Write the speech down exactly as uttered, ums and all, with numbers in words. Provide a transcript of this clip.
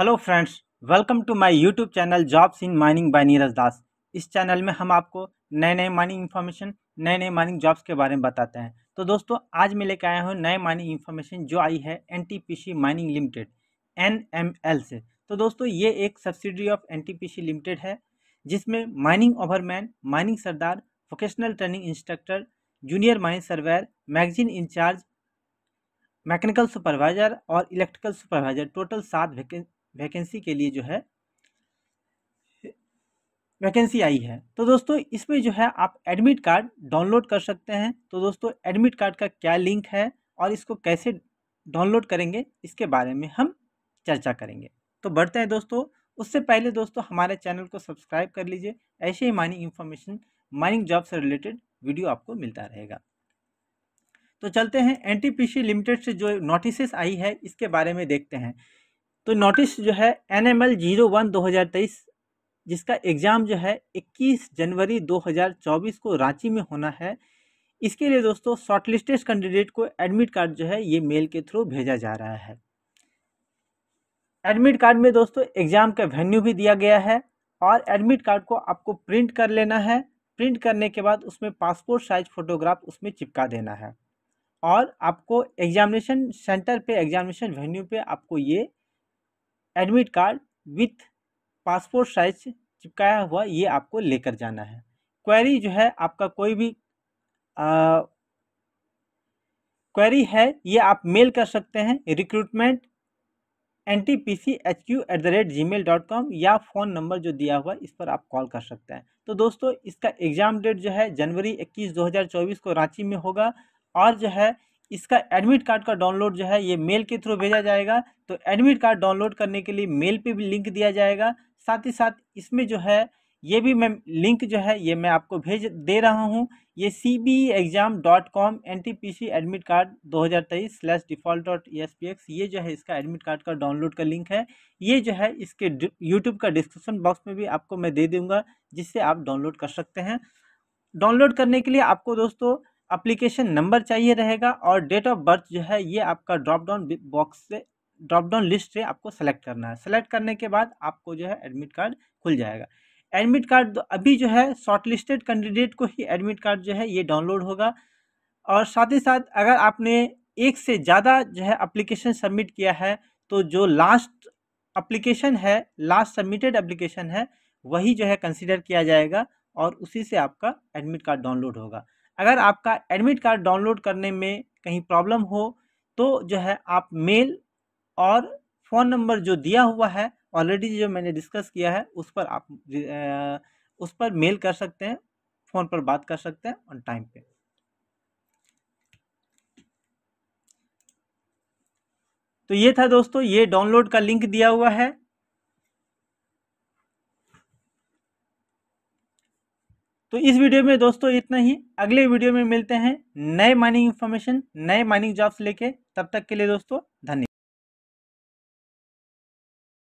Hello friends, welcome to my YouTube channel jobs in mining by Neeraj Das. इस channel में हम आपको नए नए माइनिंग इन्फॉर्मेशन, नए नए माइनिंग जॉब्स के बारे में बताते हैं। तो दोस्तों, आज मैं लेकर आया हूँ नए माइनिंग इन्फॉर्मेशन जो आई है एनटीपीसी माइनिंग लिमिटेड एनएमएल से। तो दोस्तों, ये एक सब्सिडरी ऑफ एनटीपीसी लिमिटेड है जिसमें mining overman, mining sardar, vocational training instructor, junior mining surveyor, magazine in charge, mechanical supervisor और इलेक्ट्रिकल सुपरवाइजर, टोटल सात वैकेंसी वैकेंसी के लिए जो है वैकेंसी आई है। तो दोस्तों, इसमें जो है आप एडमिट कार्ड डाउनलोड कर सकते हैं। तो दोस्तों, एडमिट कार्ड का क्या लिंक है और इसको कैसे डाउनलोड करेंगे, इसके बारे में हम चर्चा करेंगे। तो बढ़ते हैं दोस्तों। उससे पहले दोस्तों, हमारे चैनल को सब्सक्राइब कर लीजिए। ऐसे ही माइनिंग इन्फॉर्मेशन, माइनिंग जॉब से रिलेटेड वीडियो आपको मिलता रहेगा। तो चलते हैं एनटीपीसी लिमिटेड से जो नोटिस आई है इसके बारे में देखते हैं। तो नोटिस जो है एनएमएल जीरो वन दो हज़ार तेईस जिसका एग्ज़ाम जो है इक्कीस जनवरी दो हज़ार चौबीस को रांची में होना है, इसके लिए दोस्तों शॉर्टलिस्टेड कैंडिडेट को एडमिट कार्ड जो है ये मेल के थ्रू भेजा जा रहा है। एडमिट कार्ड में दोस्तों एग्ज़ाम का वेन्यू भी दिया गया है और एडमिट कार्ड को आपको प्रिंट कर लेना है। प्रिंट करने के बाद उसमें पासपोर्ट साइज फ़ोटोग्राफ उसमें चिपका देना है और आपको एग्जामिनेशन सेंटर पे, एग्जामिनेशन वेन्यू पे आपको ये admit card with passport size चिपकाया हुआ ये आपको लेकर जाना है। क्वेरी जो है आपका कोई भी आ, क्वेरी है ये आप मेल कर सकते हैं recruitment N T P C H Q at the rate G mail dot com या फ़ोन नंबर जो दिया हुआ इस पर आप कॉल कर सकते हैं। तो दोस्तों, इसका एग्ज़ाम डेट जो है जनवरी इक्कीस दो हज़ार चौबीस को रांची में होगा और जो है इसका एडमिट कार्ड का डाउनलोड जो है ये मेल के थ्रू भेजा जाएगा। तो एडमिट कार्ड डाउनलोड करने के लिए मेल पे भी लिंक दिया जाएगा। साथ ही साथ इसमें जो है ये भी मैं लिंक जो है ये मैं आपको भेज दे रहा हूँ। ये C B E exam dot com NTPC admit card दो हज़ार तेईस slash default dot E S P X ये जो है इसका एडमिट कार्ड का डाउनलोड का लिंक है। ये जो है इसके यूट्यूब का डिस्क्रिप्शन बॉक्स में भी आपको मैं दे दूँगा जिससे आप डाउनलोड कर सकते हैं। डाउनलोड करने के लिए आपको दोस्तों एप्लीकेशन नंबर चाहिए रहेगा और डेट ऑफ बर्थ जो है ये आपका ड्रॉप डाउन बॉक्स से, ड्रॉप डाउन लिस्ट से आपको सेलेक्ट करना है। सेलेक्ट करने के बाद आपको जो है एडमिट कार्ड खुल जाएगा। एडमिट कार्ड अभी जो है शॉर्टलिस्टेड कैंडिडेट को ही एडमिट कार्ड जो है ये डाउनलोड होगा और साथ ही साथ अगर आपने एक से ज़्यादा जो है एप्लीकेशन सबमिट किया है तो जो लास्ट एप्लीकेशन है, लास्ट सबमिटेड एप्लीकेशन है, वही जो है कंसिडर किया जाएगा और उसी से आपका एडमिट कार्ड डाउनलोड होगा। अगर आपका एडमिट कार्ड डाउनलोड करने में कहीं प्रॉब्लम हो तो जो है आप मेल और फ़ोन नंबर जो दिया हुआ है ऑलरेडी जो मैंने डिस्कस किया है उस पर आप उस पर मेल कर सकते हैं, फ़ोन पर बात कर सकते हैं ऑन टाइम पे। तो ये था दोस्तों, ये डाउनलोड का लिंक दिया हुआ है। तो इस वीडियो में दोस्तों इतना ही। अगले वीडियो में मिलते हैं नए माइनिंग इन्फॉर्मेशन, नए माइनिंग जॉब्स लेके। तब तक के लिए दोस्तों धन्यवाद।